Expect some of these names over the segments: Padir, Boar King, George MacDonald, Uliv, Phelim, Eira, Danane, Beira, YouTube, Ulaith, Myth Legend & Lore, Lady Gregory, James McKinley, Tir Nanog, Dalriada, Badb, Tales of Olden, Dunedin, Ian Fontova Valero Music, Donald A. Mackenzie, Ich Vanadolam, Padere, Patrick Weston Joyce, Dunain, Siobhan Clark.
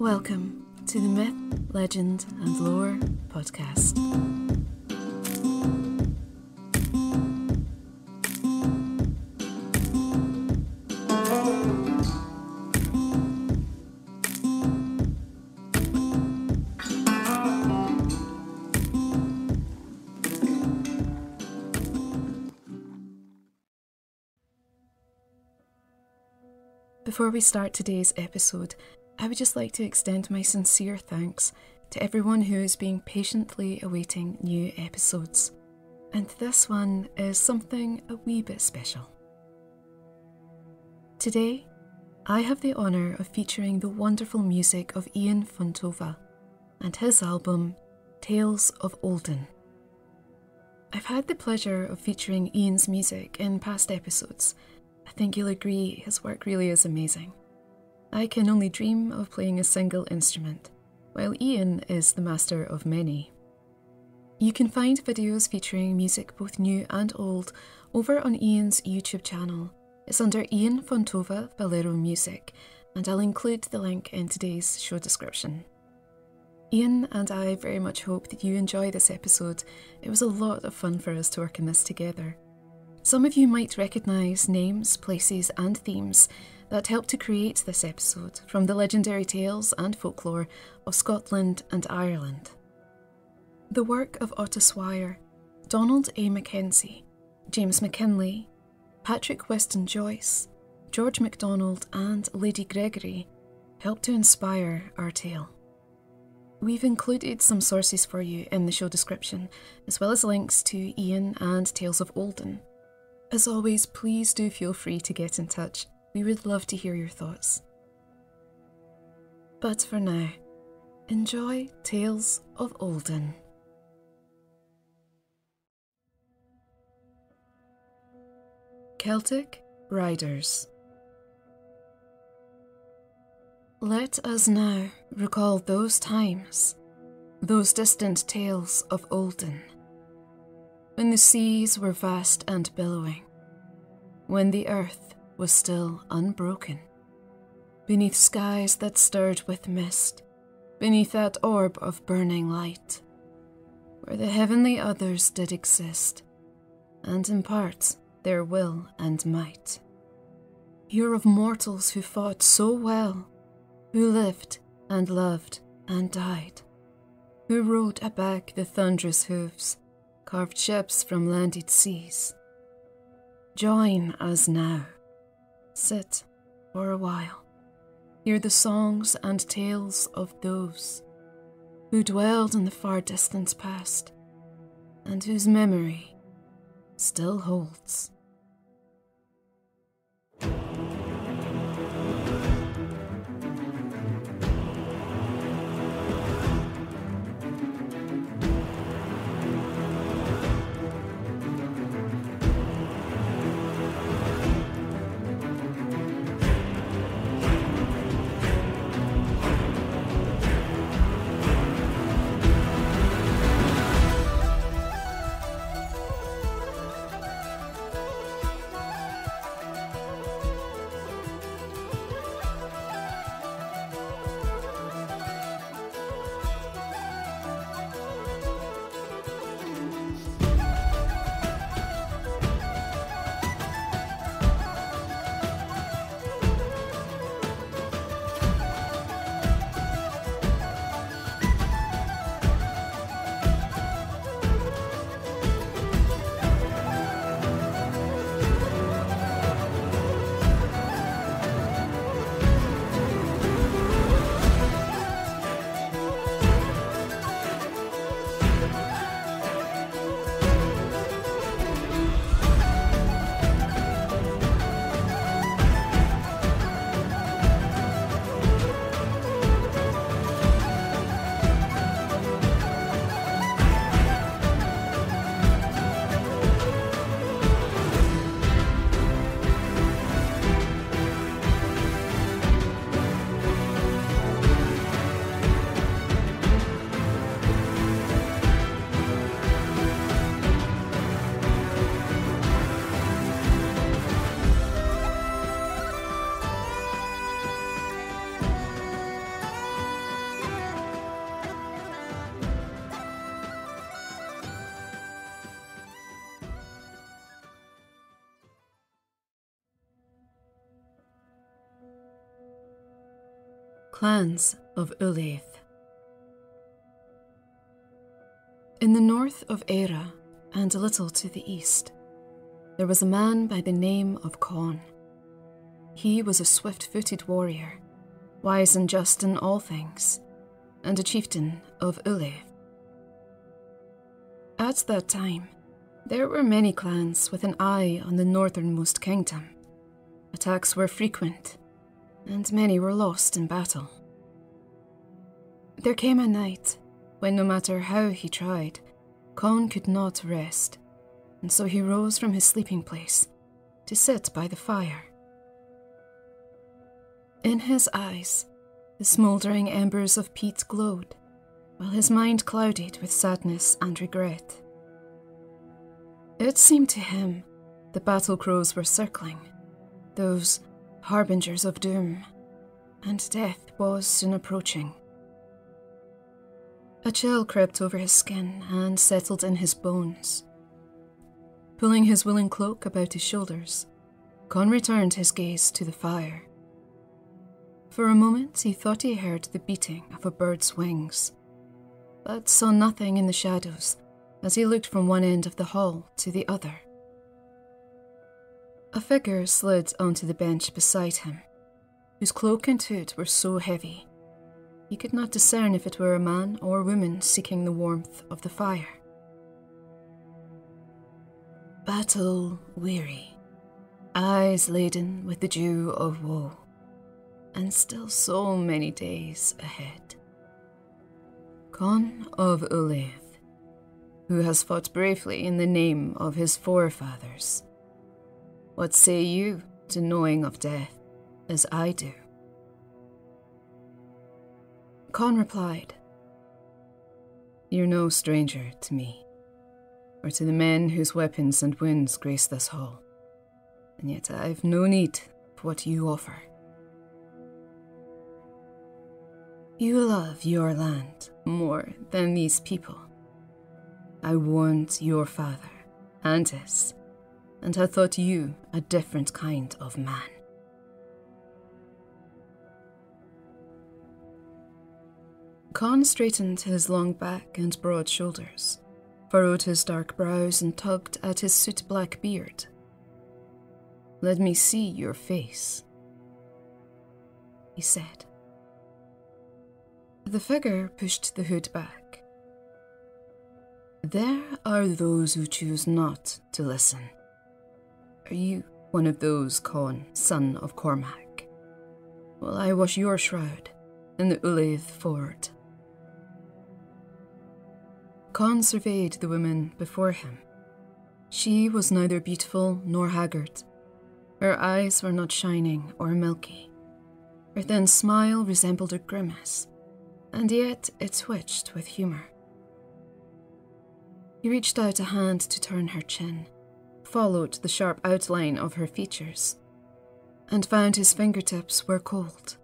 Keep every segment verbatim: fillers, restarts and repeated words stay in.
Welcome to the Myth, Legend and Lore podcast. Before we start today's episode, I would just like to extend my sincere thanks to everyone who is being patiently awaiting new episodes. And this one is something a wee bit special. Today, I have the honour of featuring the wonderful music of Ian Fontova and his album, Tales of Olden. I've had the pleasure of featuring Ian's music in past episodes. I think you'll agree his work really is amazing. I can only dream of playing a single instrument, while Ian is the master of many. You can find videos featuring music both new and old over on Ian's YouTube channel. It's under Ian Fontova Valero Music, and I'll include the link in today's show description. Ian and I very much hope that you enjoy this episode. It was a lot of fun for us to work on this together. Some of you might recognise names, places and themes that helped to create this episode from the legendary tales and folklore of Scotland and Ireland. The work of Otta Swire, Donald A. Mackenzie, James McKinley, Patrick Weston Joyce, George MacDonald and Lady Gregory helped to inspire our tale. We've included some sources for you in the show description, as well as links to Ian and Tales of Olden. As always, please do feel free to get in touch. We would love to hear your thoughts. But for now, enjoy Tales of Olden. Celtic Riders. Let us now recall those times, those distant tales of Olden, when the seas were vast and billowing, when the earth was still unbroken, beneath skies that stirred with mist, beneath that orb of burning light, where the heavenly others did exist, and impart their will and might. Hear of mortals who fought so well, who lived and loved and died, who rode aback the thunderous hoofs, carved ships from landed seas. Join us now. Sit for a while, hear the songs and tales of those who dwelled in the far distance past and whose memory still holds. clans of Ulaith. In the north of Eira, and a little to the east, there was a man by the name of Con. He was a swift-footed warrior, wise and just in all things, and a chieftain of Ulaith. At that time, there were many clans with an eye on the northernmost kingdom. Attacks were frequent, and many were lost in battle. There came a night when, no matter how he tried, Con could not rest, and so he rose from his sleeping place to sit by the fire. In his eyes, the smouldering embers of peat glowed, while his mind clouded with sadness and regret. It seemed to him the battle crows were circling, those harbingers of doom, and death was soon approaching. A chill crept over his skin and settled in his bones. Pulling his woolen cloak about his shoulders, Con returned his gaze to the fire. For a moment he thought he heard the beating of a bird's wings, but saw nothing in the shadows as he looked from one end of the hall to the other. A figure slid onto the bench beside him, whose cloak and hood were so heavy, he could not discern if it were a man or woman seeking the warmth of the fire. Battle weary, eyes laden with the dew of woe, and still so many days ahead. Con of Ulaith, who has fought bravely in the name of his forefathers, what say you to knowing of death, as I do? Con replied, "You're no stranger to me, or to the men whose weapons and wounds grace this hall, and yet I've no need for what you offer. You love your land more than these people. I warned your father, and his, and I thought you a different kind of man." Con straightened his long back and broad shoulders, furrowed his dark brows and tugged at his soot-black beard. "Let me see your face," he said. The figure pushed the hood back. "There are those who choose not to listen. Are you one of those, Con, son of Cormac? Well, I wash your shroud in the Ulaith ford." Con surveyed the woman before him. She was neither beautiful nor haggard. Her eyes were not shining or milky. Her thin smile resembled a grimace, and yet it twitched with humour. He reached out a hand to turn her chin, followed the sharp outline of her features, and found his fingertips were cold,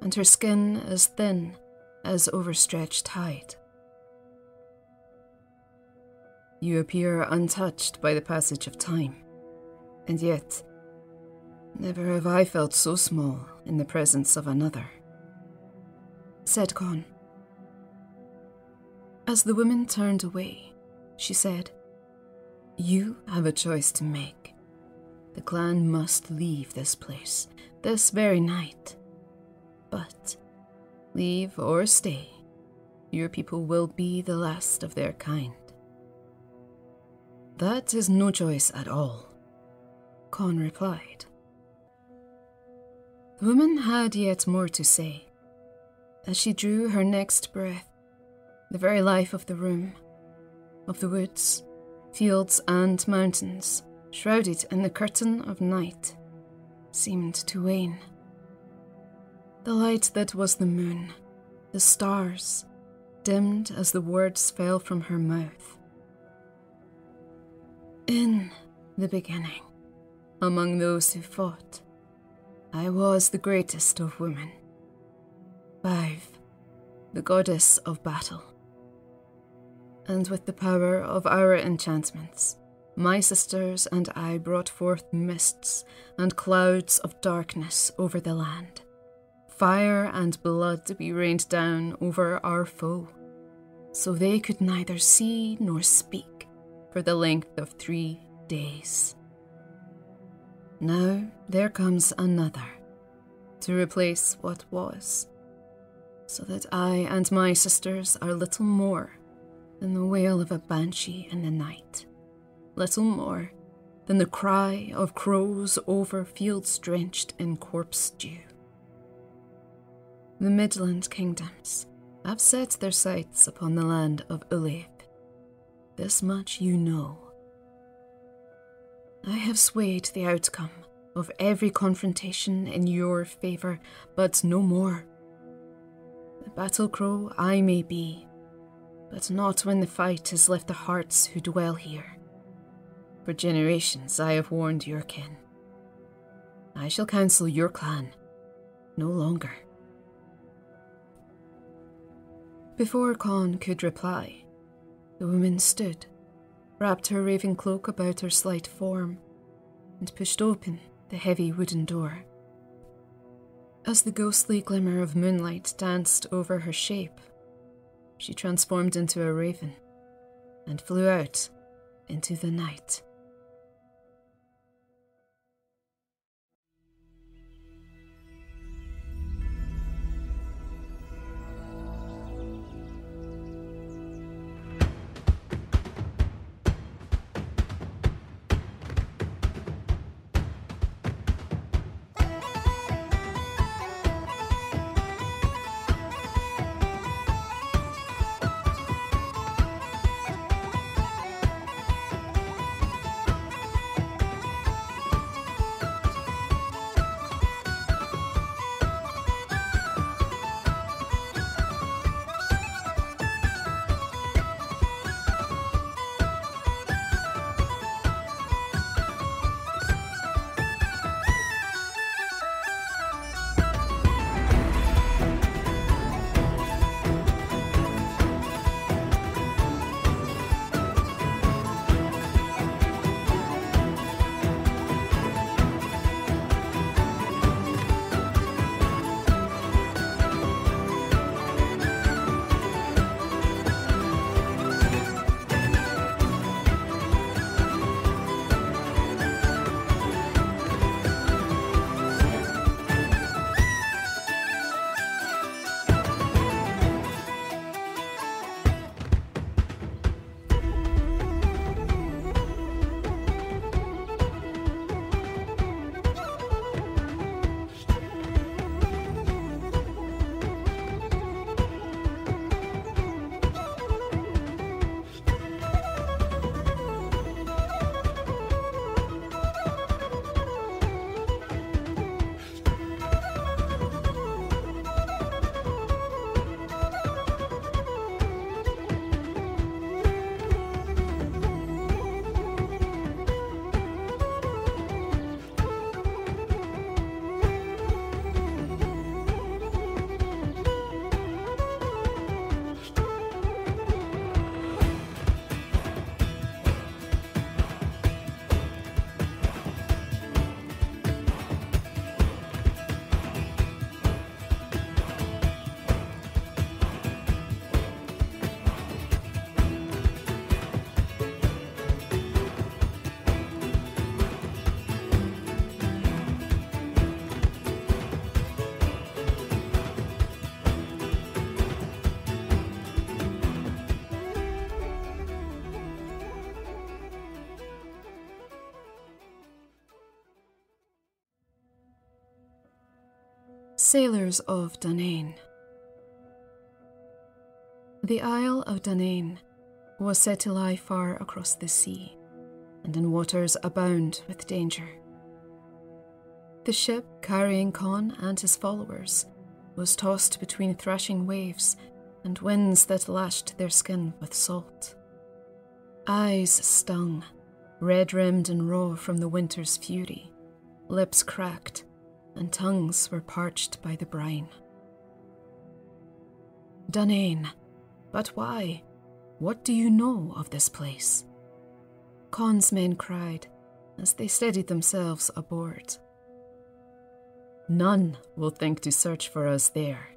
and her skin as thin as overstretched hide. "You appear untouched by the passage of time, and yet never have I felt so small in the presence of another," said Con. As the woman turned away, she said, "You have a choice to make. The clan must leave this place, this very night. But, leave or stay, your people will be the last of their kind." "That is no choice at all," Con replied. The woman had yet more to say. As she drew her next breath, the very life of the room, of the woods, fields and mountains, shrouded in the curtain of night, seemed to wane. The light that was the moon, the stars, dimmed as the words fell from her mouth. "In the beginning, among those who fought, I was the greatest of women, Badb, the goddess of battle. And with the power of our enchantments, my sisters and I brought forth mists and clouds of darkness over the land, fire and blood to be rained down over our foe, so they could neither see nor speak for the length of three days. Now there comes another to replace what was, so that I and my sisters are little more than the wail of a banshee in the night, little more than the cry of crows over fields drenched in corpse dew. The Midland kingdoms have set their sights upon the land of Uliv. This much you know. I have swayed the outcome of every confrontation in your favour, but no more. The battle crow I may be, but not when the fight has left the hearts who dwell here. For generations I have warned your kin. I shall counsel your clan no longer. Before Con could reply, the woman stood, wrapped her raven cloak about her slight form, and pushed open the heavy wooden door. As the ghostly glimmer of moonlight danced over her shape, she transformed into a raven and flew out into the night. Sailors of Dunedin. The Isle of Dunedin was said to lie far across the sea, and in waters abound with danger. The ship carrying Con and his followers was tossed between thrashing waves and winds that lashed their skin with salt. Eyes stung, red-rimmed and raw from the winter's fury, lips cracked, and tongues were parched by the brine. Dunedin, but why? What do you know of this place? Con's men cried as they steadied themselves aboard. None will think to search for us there,"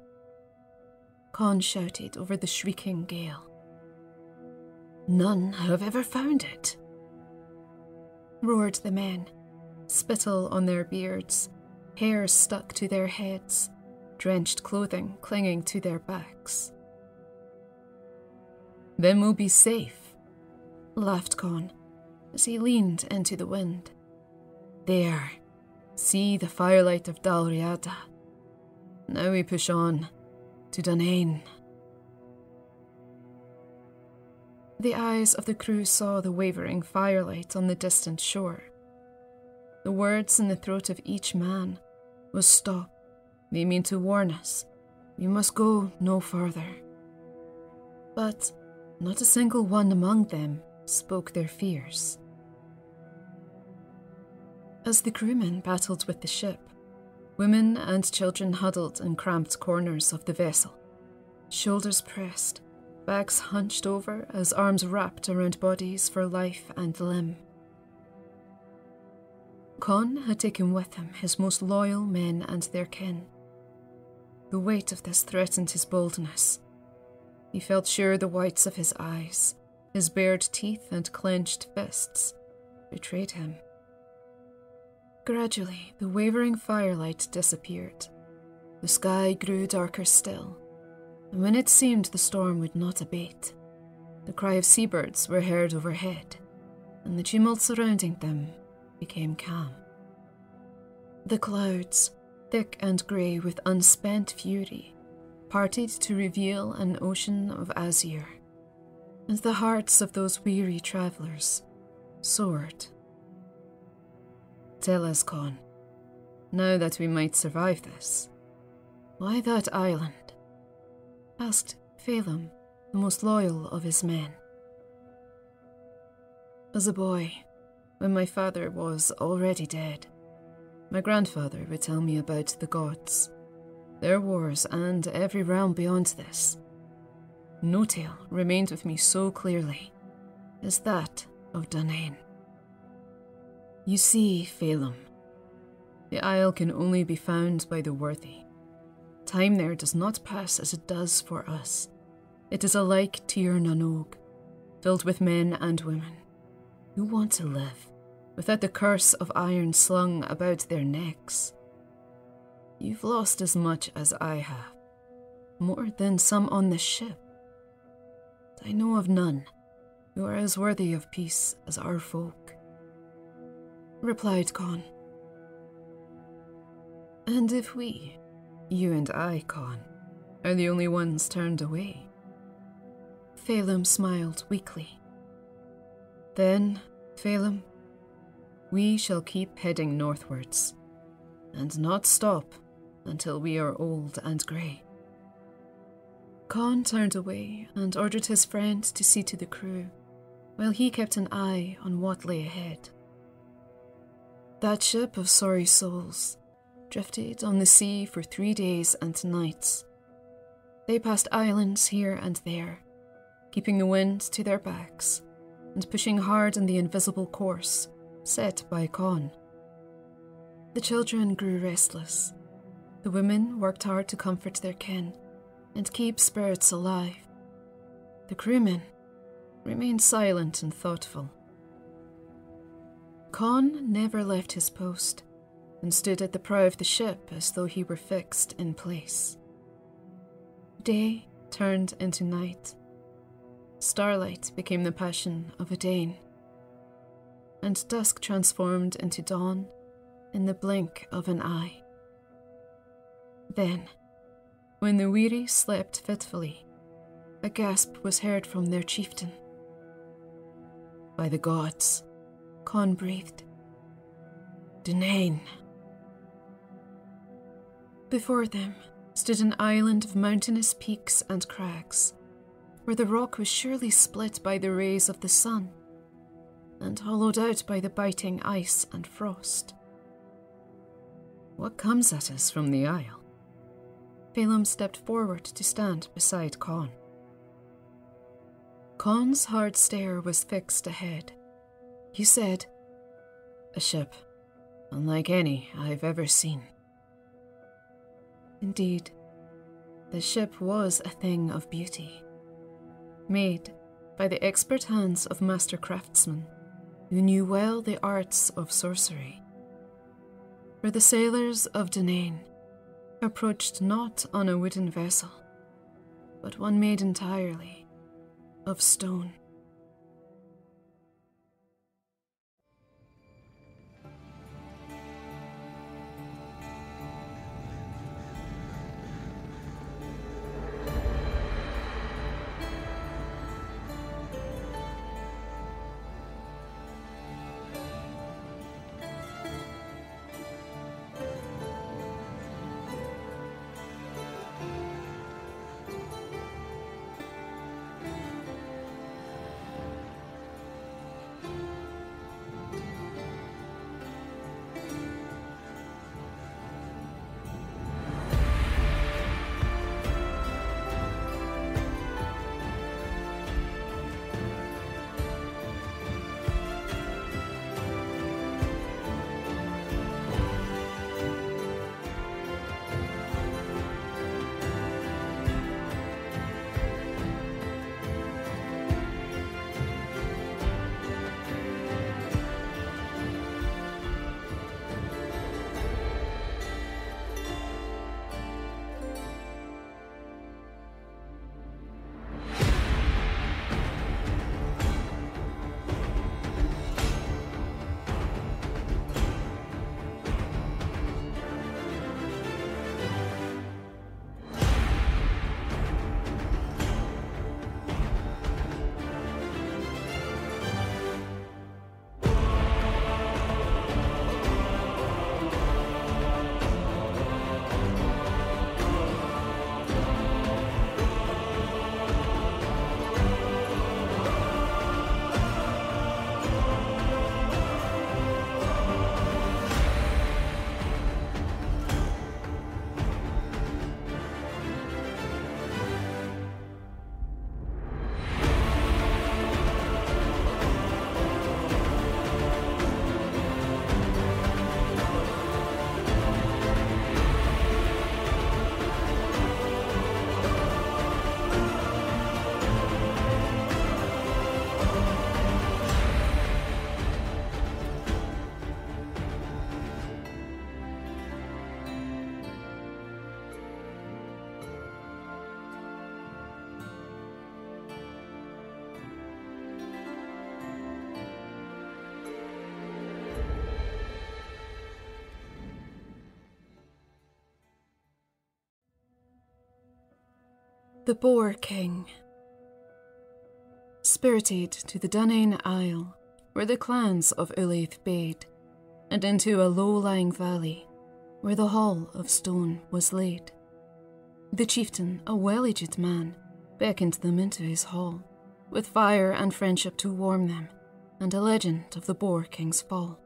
Con shouted over the shrieking gale. "None have ever found it," roared the men, spittle on their beards, hair stuck to their heads, drenched clothing clinging to their backs. "Then we'll be safe," laughed Con, as he leaned into the wind. "There, see the firelight of Dalriada. Now we push on to Dunain." The eyes of the crew saw the wavering firelight on the distant shore. The words in the throat of each man was, "Stop, they mean to warn us. We must go no further." But not a single one among them spoke their fears. As the crewmen battled with the ship, women and children huddled in cramped corners of the vessel, shoulders pressed, backs hunched over as arms wrapped around bodies for life and limb. Con had taken with him his most loyal men and their kin. The weight of this threatened his boldness. He felt sure the whites of his eyes, his bared teeth and clenched fists, betrayed him. Gradually, the wavering firelight disappeared. The sky grew darker still, and when it seemed the storm would not abate, the cry of seabirds were heard overhead, and the tumult surrounding them became calm. The clouds, thick and grey with unspent fury, parted to reveal an ocean of azure, and the hearts of those weary travellers soared. "Tell us, Con, now that we might survive this, why that island?" asked Phelim, the most loyal of his men. "As a boy, when my father was already dead, my grandfather would tell me about the gods, their wars and every realm beyond this. No tale remained with me so clearly as that of Dunain. You see, Phelim, the isle can only be found by the worthy. Time there does not pass as it does for us. It is alike Tir Nanog, filled with men and women who want to live without the curse of iron slung about their necks. You've lost as much as I have, more than some on this ship. But I know of none who are as worthy of peace as our folk," replied Con. "And if we, you and I, Con, are the only ones turned away," Phelim smiled weakly, "then, Phelim, we shall keep heading northwards, and not stop until we are old and grey." Con turned away and ordered his friend to see to the crew, while he kept an eye on what lay ahead. That ship of sorry souls drifted on the sea for three days and nights. They passed islands here and there, keeping the wind to their backs and pushing hard in the invisible course set by Con. The children grew restless. The women worked hard to comfort their kin and keep spirits alive. The crewmen remained silent and thoughtful. Con never left his post and stood at the prow of the ship as though he were fixed in place. Day turned into night. Starlight became the passion of Edain, and dusk transformed into dawn in the blink of an eye. Then, when the weary slept fitfully, a gasp was heard from their chieftain. "By the gods," Con breathed, "Dunain." Before them stood an island of mountainous peaks and crags, where the rock was surely split by the rays of the sun, and hollowed out by the biting ice and frost. "What comes at us from the isle?" Phelim stepped forward to stand beside Con. Con's hard stare was fixed ahead. He said, "A ship, unlike any I've ever seen. Indeed, the ship was a thing of beauty, made by the expert hands of master craftsmen who knew well the arts of sorcery. For the sailors of Danane approached not on a wooden vessel, but one made entirely of stone. The Boar King. Spirited to the Dunane Isle were the clans of Ulaith bade, and into a low-lying valley where the hall of stone was laid. The chieftain, a well-aged man, beckoned them into his hall, with fire and friendship to warm them, and a legend of the Boar King's fall.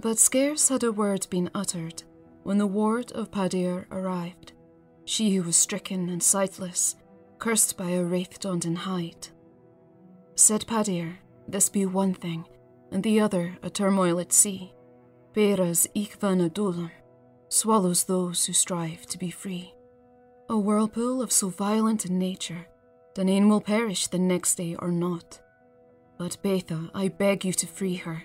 But scarce had a word been uttered when the ward of Padere arrived, she who was stricken and sightless, cursed by a wraith donned in hide. Said Padere, this be one thing, and the other a turmoil at sea. Beira's Ichvan Adullam swallows those who strive to be free. A whirlpool of so violent a nature, Danane will perish the next day or not. But Betha, I beg you to free her,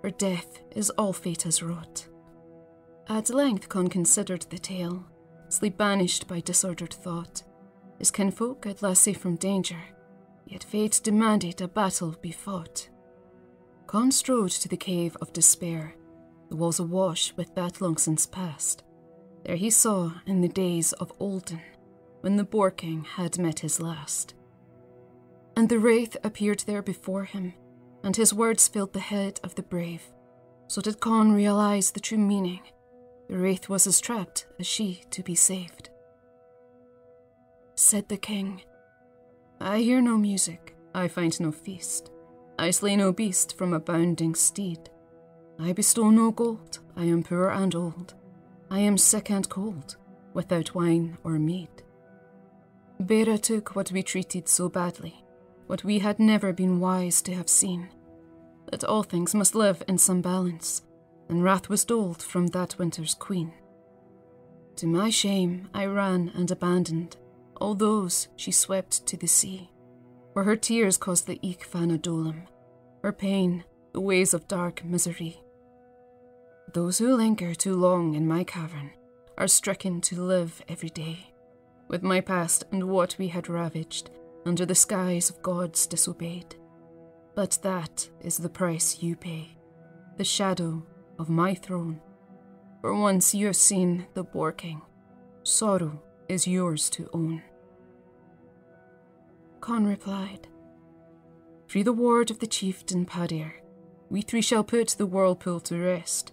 for death is all fate has wrought. At length Con considered the tale, sleep banished by disordered thought. His kinfolk had last safe from danger, yet fate demanded a battle be fought. Con strode to the cave of despair, the walls awash with that long since past. There he saw, in the days of Olden, when the Boar King had met his last. And the wraith appeared there before him, and his words filled the head of the brave. So did Con realize the true meaning. The wraith was as trapped as she to be saved. Said the king, I hear no music, I find no feast, I slay no beast from a bounding steed, I bestow no gold, I am poor and old, I am sick and cold, without wine or mead. Beira took what we treated so badly, what we had never been wise to have seen, that all things must live in some balance, and wrath was doled from that winter's queen. To my shame, I ran and abandoned all those she swept to the sea, where her tears caused the Ich Vanadolam, her pain, the ways of dark misery. Those who linger too long in my cavern are stricken to live every day, with my past and what we had ravaged under the skies of gods disobeyed. But that is the price you pay, the shadow of my throne. For once you have seen the Boar King, sorrow is yours to own. Con replied, "Through the ward of the chieftain Padir, we three shall put the whirlpool to rest,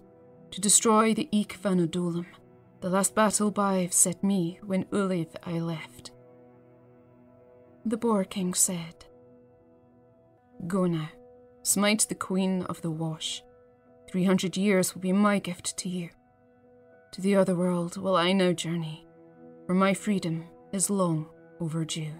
to destroy the Ich Vanadolam, the last battle Badb set me when Uliv I left." The Boar King said, "Go now, smite the Queen of the Wash. Three hundred years will be my gift to you. To the other world will I now journey, for my freedom is long overdue."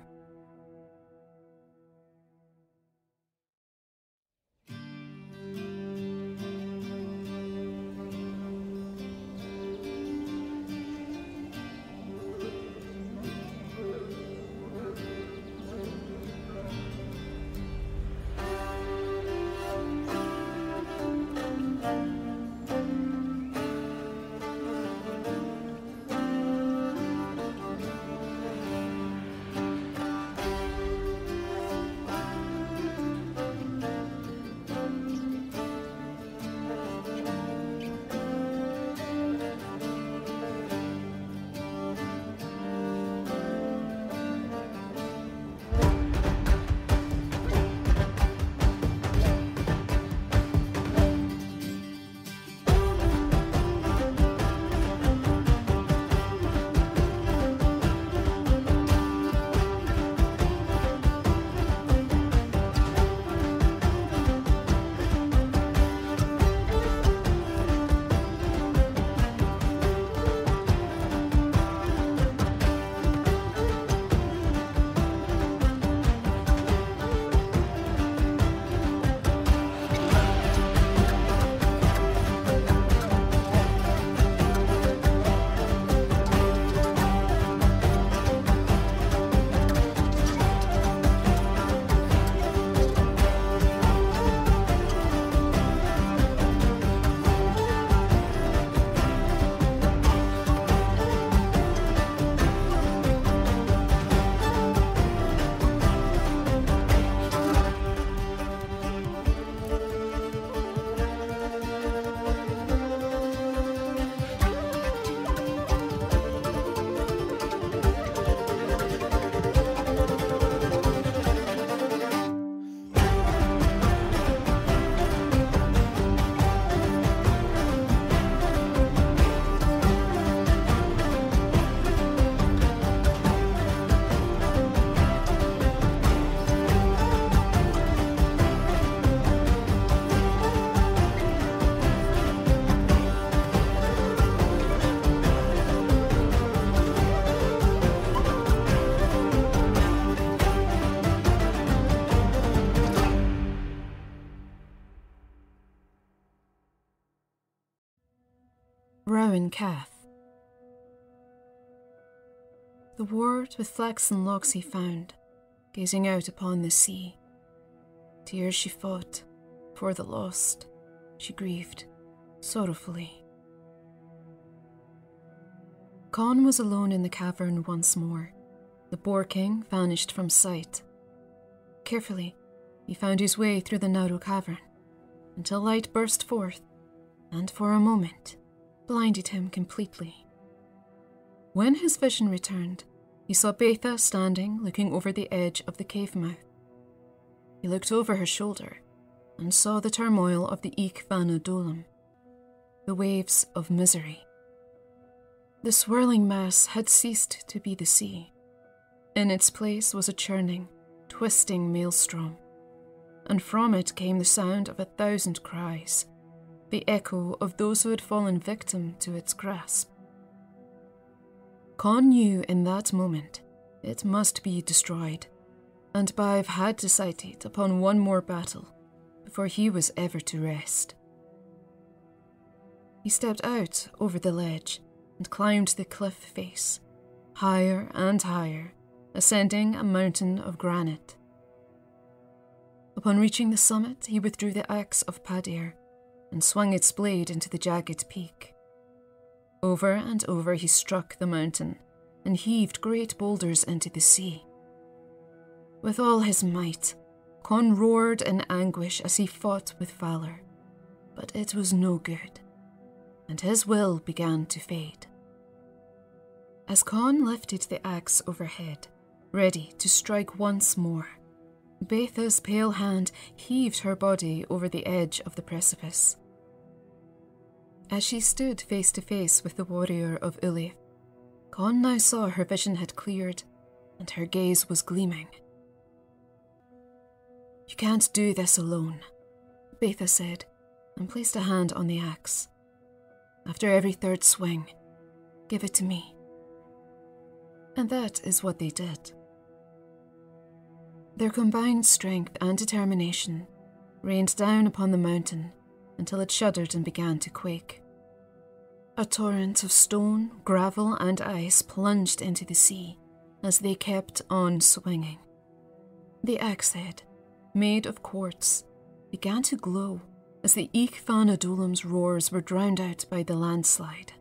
Rowan Cath. The ward with flaxen locks he found, gazing out upon the sea. Tears she fought, for the lost, she grieved, sorrowfully. Con was alone in the cavern once more. The Boar King vanished from sight. Carefully, he found his way through the narrow cavern, until light burst forth, and for a moment, blinded him completely. When his vision returned, he saw Betha standing looking over the edge of the cave mouth. He looked over her shoulder and saw the turmoil of the Ich Vanadolam, the waves of misery. The swirling mass had ceased to be the sea. In its place was a churning, twisting maelstrom, and from it came the sound of a thousand cries, the echo of those who had fallen victim to its grasp. Con knew in that moment it must be destroyed, and Badb had decided upon one more battle before he was ever to rest. He stepped out over the ledge and climbed the cliff face, higher and higher, ascending a mountain of granite. Upon reaching the summit, he withdrew the axe of Padir and swung its blade into the jagged peak. Over and over he struck the mountain and heaved great boulders into the sea. With all his might, Con roared in anguish as he fought with valour, but it was no good, and his will began to fade. As Con lifted the axe overhead, ready to strike once more, Betha's pale hand heaved her body over the edge of the precipice. As she stood face to face with the warrior of Uliath, Con now saw her vision had cleared, and her gaze was gleaming. "You can't do this alone," Betha said, and placed a hand on the axe. "After every third swing, give it to me." And that is what they did. Their combined strength and determination rained down upon the mountain until it shuddered and began to quake. A torrent of stone, gravel, and ice plunged into the sea as they kept on swinging. The axe head, made of quartz, began to glow as the Ich Fanadolim's roars were drowned out by the landslide.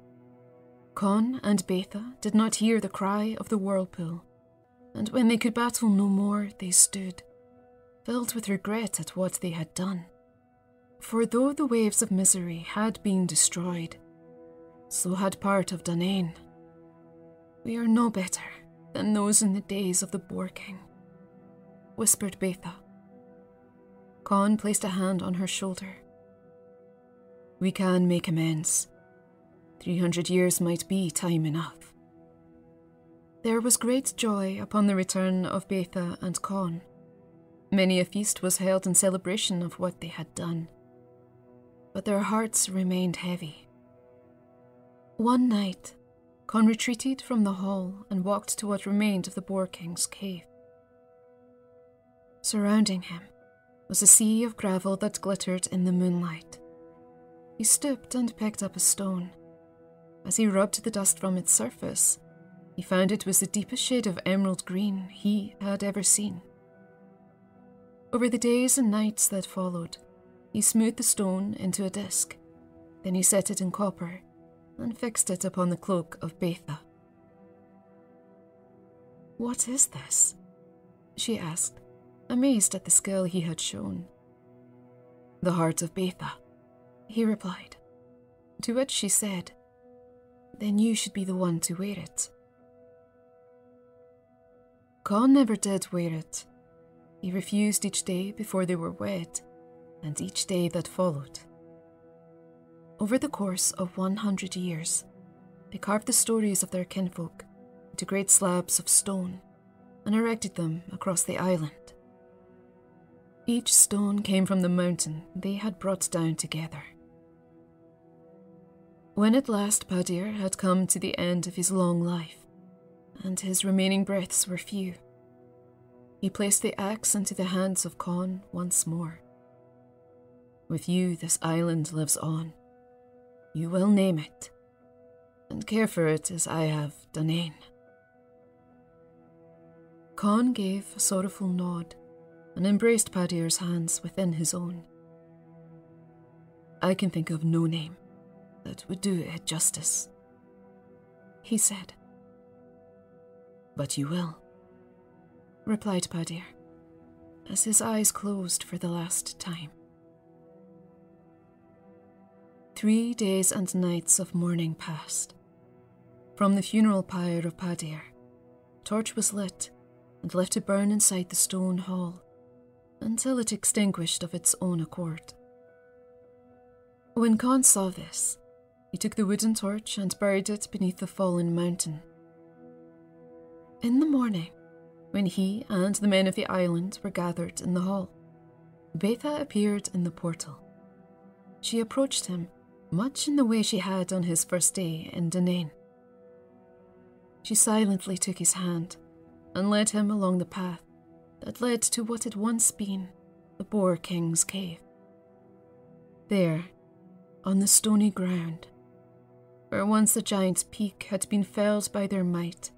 Con and Betha did not hear the cry of the whirlpool, and when they could battle no more, they stood, filled with regret at what they had done. For though the waves of misery had been destroyed, so had part of Dunain. "We are no better than those in the days of the Boar King," whispered Betha. Con placed a hand on her shoulder. "We can make amends. Three hundred years might be time enough." There was great joy upon the return of Betha and Con. Many a feast was held in celebration of what they had done, but their hearts remained heavy. One night, Con retreated from the hall and walked to what remained of the Boar King's cave. Surrounding him was a sea of gravel that glittered in the moonlight. He stooped and picked up a stone. As he rubbed the dust from its surface, he found it was the deepest shade of emerald green he had ever seen. Over the days and nights that followed, he smoothed the stone into a disc. Then he set it in copper and fixed it upon the cloak of Betha. "What is this?" she asked, amazed at the skill he had shown. "The heart of Betha," he replied, to which she said, "Then you should be the one to wear it." Con never did wear it. He refused each day before they were wed, and each day that followed. Over the course of one hundred years, they carved the stories of their kinfolk into great slabs of stone and erected them across the island. Each stone came from the mountain they had brought down together. When at last Padir had come to the end of his long life, and his remaining breaths were few, he placed the axe into the hands of Con once more. "With you, this island lives on. You will name it, and care for it as I have Dunain." Con gave a sorrowful nod and embraced Padir's hands within his own. "I can think of no name that would do it justice," he said. "But you will," replied Padir, as his eyes closed for the last time. Three days and nights of mourning passed. From the funeral pyre of Padir, a torch was lit and left to burn inside the stone hall, until it extinguished of its own accord. When Con saw this, he took the wooden torch and buried it beneath the fallen mountain. In the morning, when he and the men of the island were gathered in the hall, Betha appeared in the portal. She approached him much in the way she had on his first day in Dunain. She silently took his hand and led him along the path that led to what had once been the Boar King's cave. There, on the stony ground, where once a giant's peak had been felled by their might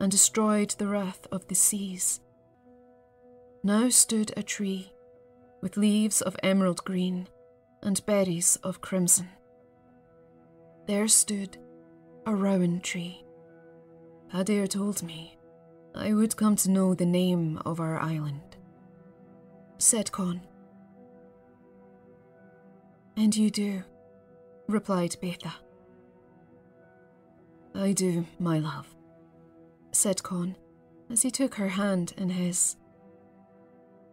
and destroyed the wrath of the seas. Now stood a tree, with leaves of emerald green and berries of crimson. There stood a rowan tree. Padere told me I would come to know the name of our island, said Con. And you do, replied Betha. I do, my love, said Con, as he took her hand in his.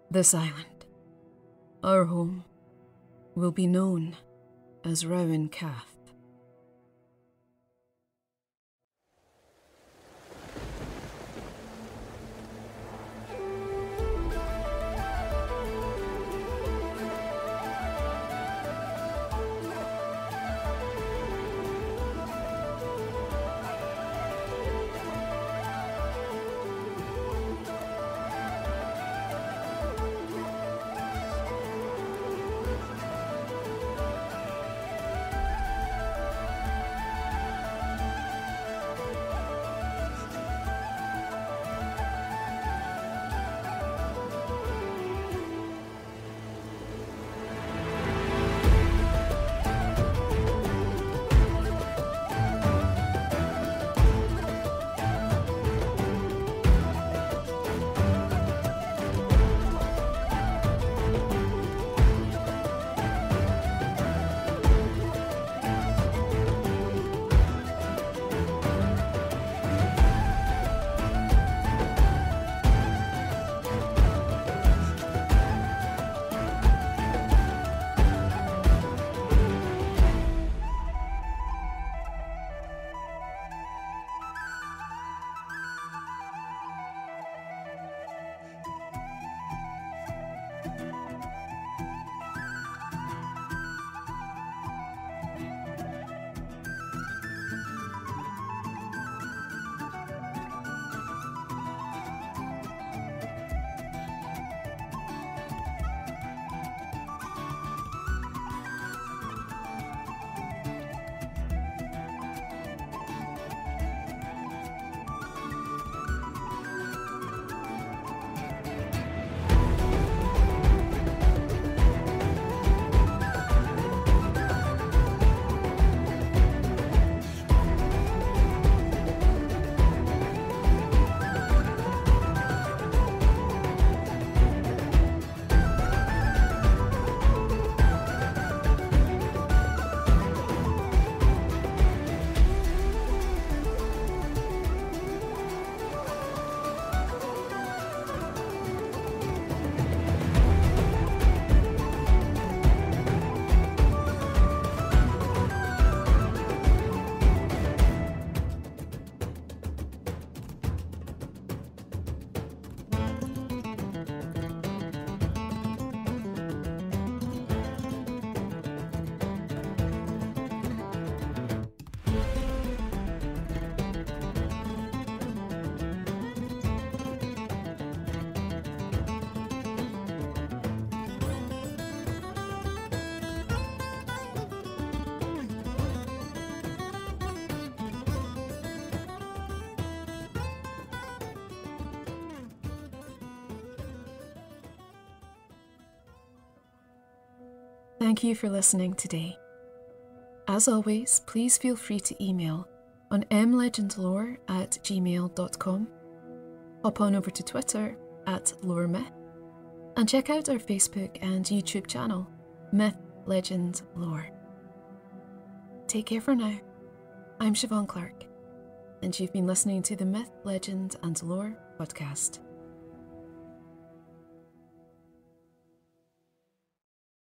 This island, our home, will be known as Rowan Calf. Thank you for listening today. As always, please feel free to email on m legend lore at gmail dot com, hop on over to Twitter at loremyth, and check out our Facebook and YouTube channel, Myth Legend Lore. Take care for now. I'm Siobhan Clark, and you've been listening to the Myth, Legend and Lore podcast.